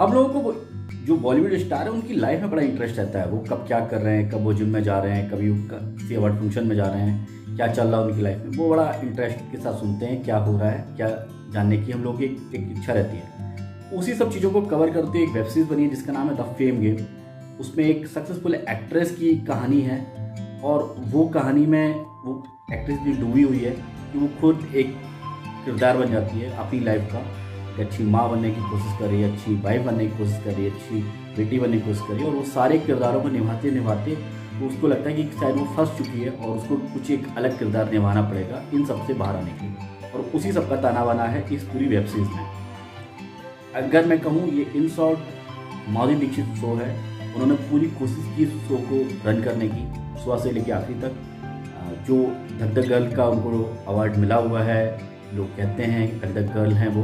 हम लोगों को जो बॉलीवुड स्टार है उनकी लाइफ में बड़ा इंटरेस्ट रहता है, वो कब क्या कर रहे हैं, कब वो जिम में जा रहे हैं, कभी किसी अवार्ड फंक्शन में जा रहे हैं, क्या चल रहा है उनकी लाइफ में, वो बड़ा इंटरेस्ट के साथ सुनते हैं क्या हो रहा है, क्या जानने की हम लोगों की एक इच्छा रहती है। उसी सब चीज़ों को कवर करते एक वेब सीरीज़ बनी है जिसका नाम है द फेम गेम। उसमें एक सक्सेसफुल एक्ट्रेस की कहानी है और वो कहानी में वो एक्ट्रेस भी डूबी हुई है कि वो खुद एक किरदार बन जाती है अपनी लाइफ का, अच्छी माँ बनने की कोशिश कर रही है, अच्छी वाइफ बनने की कोशिश कर रही है, अच्छी बेटी बनने की कोशिश कर रही है और वो सारे किरदारों को निभाते निभाते तो उसको लगता है कि शायद वो फंस चुकी है और उसको कुछ एक अलग किरदार निभाना पड़ेगा इन सब से बाहर आने के लिए। और उसी सब का ताना बाना है इस पूरी वेब सीरीज में। अगर मैं कहूँ ये in short Madhuri Dixit show है, उन्होंने पूरी कोशिश की शो को रन करने की, शुरुआत से लेकर आखिरी तक। जो धक द गर्ल का उनको अवार्ड मिला हुआ है, लोग कहते हैं धक द गर्ल हैं वो,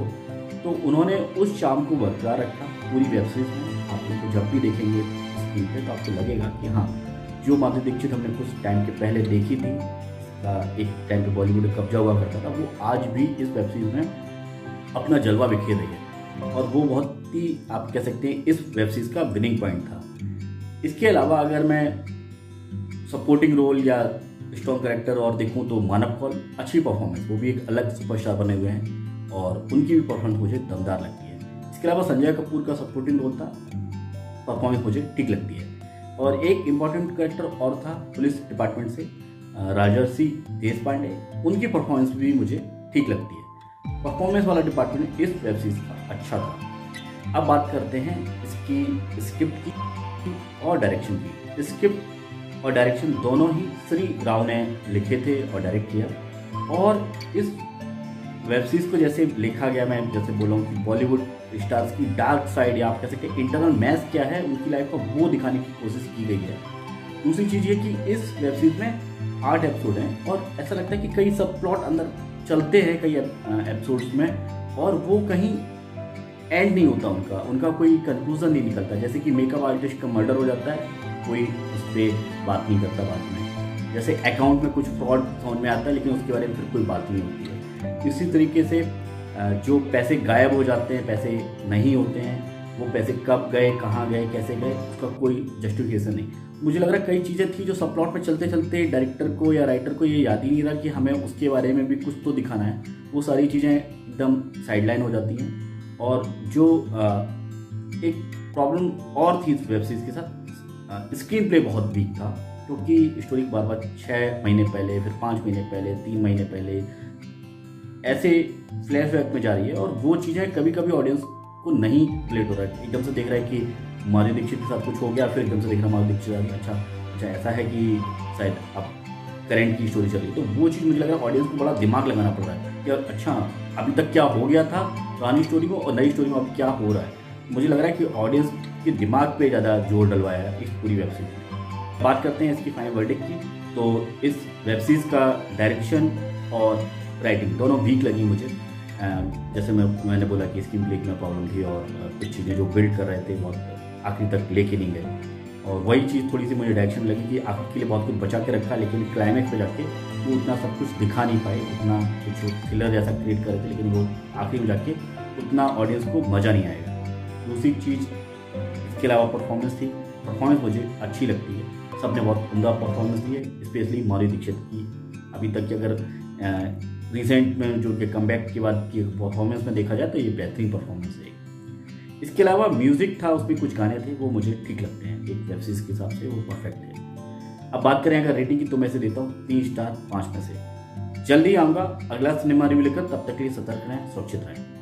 तो उन्होंने उस शाम को बरकरार रखा पूरी वेब सीरीज में। आप उनको जब भी देखेंगे स्क्रीन पे तो आपको लगेगा कि हाँ, जो माधुरी दीक्षित हमने कुछ टाइम के पहले देखी थी, एक टाइम पे बॉलीवुड में कब्जा हुआ करता था, वो आज भी इस वेब सीरीज में अपना जलवा बिखेर रही है और वो बहुत ही आप कह सकते हैं इस वेब सीरीज का विनिंग पॉइंट था। इसके अलावा अगर मैं सपोर्टिंग रोल या स्ट्रॉन्ग कैरेक्टर और देखूँ तो मानव कौल, अच्छी परफॉर्मेंस, वो भी एक अलग सुपरस्टार बने हुए हैं और उनकी भी परफॉर्मेंस मुझे दमदार लगती है। इसके अलावा संजय कपूर का सपोर्टिंग रोल था, परफॉर्मेंस मुझे ठीक लगती है। और एक इम्पॉर्टेंट कैरेक्टर और था पुलिस डिपार्टमेंट से राजश्री देशपांडे, उनकी परफॉर्मेंस भी मुझे ठीक लगती है। परफॉर्मेंस वाला डिपार्टमेंट इस वेब सीरीज का अच्छा था। अब बात करते हैं इसकी स्क्रिप्ट की और डायरेक्शन की। स्क्रिप्ट और डायरेक्शन दोनों ही श्री राव ने लिखे थे और डायरेक्ट किया। और इस वेब सीरीज को जैसे लिखा गया, मैं जैसे बोला हूँ कि बॉलीवुड स्टार्स की डार्क साइड या आप कह सकते हैं इंटरनल मैस क्या है उनकी लाइफ का, वो दिखाने की कोशिश की गई है। दूसरी चीज़ ये कि इस वेब सीरीज में 8 एपिसोड हैं और ऐसा लगता है कि कई सब प्लॉट अंदर चलते हैं कई एपिसोड्स में और वो कहीं एंड नहीं होता, उनका कोई कंक्लूजन नहीं निकलता। जैसे कि मेकअप आर्टिस्ट का मर्डर हो जाता है, कोई उस पर बात नहीं करता बाद में, जैसे अकाउंट में कुछ फ्रॉड सामने में आता है लेकिन उसके बारे में फिर कोई बात नहीं होती है। इसी तरीके से जो पैसे गायब हो जाते हैं, पैसे नहीं होते हैं, वो पैसे कब गए, कहाँ गए, कैसे गए, उसका कोई जस्टिफिकेशन नहीं। मुझे लग रहा है कई चीज़ें थी जो सब प्लॉट में चलते चलते डायरेक्टर को या राइटर को ये याद ही नहीं रहा कि हमें उसके बारे में भी कुछ तो दिखाना है, वो सारी चीज़ें एकदम साइडलाइन हो जाती हैं। और जो एक प्रॉब्लम और थी इस वेब सीरीज़ के साथ, स्क्रीन प्ले बहुत वीक था क्योंकि स्टोरी बार बार 6 महीने पहले, फिर 5 महीने पहले, 3 महीने पहले ऐसे फ्लैशबैक में जा रही है और वो चीज़ें कभी कभी ऑडियंस को नहीं रिलेट हो रहा है। एकदम से देख रहा है कि माधुरी दीक्षित के साथ कुछ हो गया, फिर एकदम से देख रहा है माधुरी दीक्षित अच्छा ऐसा है कि शायद अब करेंट की स्टोरी चल रही है। तो वो चीज़ मुझे लग रहा है ऑडियंस को बड़ा दिमाग लगाना पड़ रहा है कि अच्छा अभी तक क्या हो गया था पुरानी स्टोरी में और नई स्टोरी में अब क्या हो रहा है। मुझे लग रहा है कि ऑडियंस के दिमाग पर ज़्यादा जोर डलवाया है इस पूरी वेब सीरीज में। बात करते हैं इसकी फाइनल वर्डिक्ट की, तो इस वेब सीरीज़ का डायरेक्शन और राइटिंग दोनों वीक लगी मुझे। जैसे मैंने बोला कि स्क्रीन प्ले में प्रॉब्लम थी और कुछ चीज़ें जो बिल्ड कर रहे थे बहुत आखिरी तक लेके नहीं गए और वही चीज़ थोड़ी सी मुझे डायरेक्शन लगी कि आखिर के लिए बहुत कुछ बचा के रखा लेकिन क्लाइमेक्स पे जाके वो उतना सब कुछ दिखा नहीं पाए, उतना कुछ थ्रिलर जैसा क्रिएट कर रहे थे लेकिन वो आखिर में जाके उतना ऑडियंस को मज़ा नहीं आएगा। दूसरी चीज़ इसके अलावा परफॉर्मेंस थी, परफॉर्मेंस मुझे अच्छी लगती है, सब ने बहुत उमदा परफॉर्मेंस दी है, स्पेशली माधुरी दीक्षित की। अभी तक की अगर रिसेंट में जो कि कमबैक के बाद की परफॉर्मेंस में देखा जाए तो ये बेहतरीन परफॉर्मेंस है। इसके अलावा म्यूज़िक था, उसमें कुछ गाने थे वो मुझे ठीक लगते हैं, एक वेब सीरीज के हिसाब से वो परफेक्ट है। अब बात करें अगर रेटिंग की तो मैं इसे देता हूँ 3 स्टार 5 में से। जल्दी आऊँगा अगला सिनेमा रिव्यू लेकर, तब तक के लिए सतर्क रहें, सुरक्षित रहें।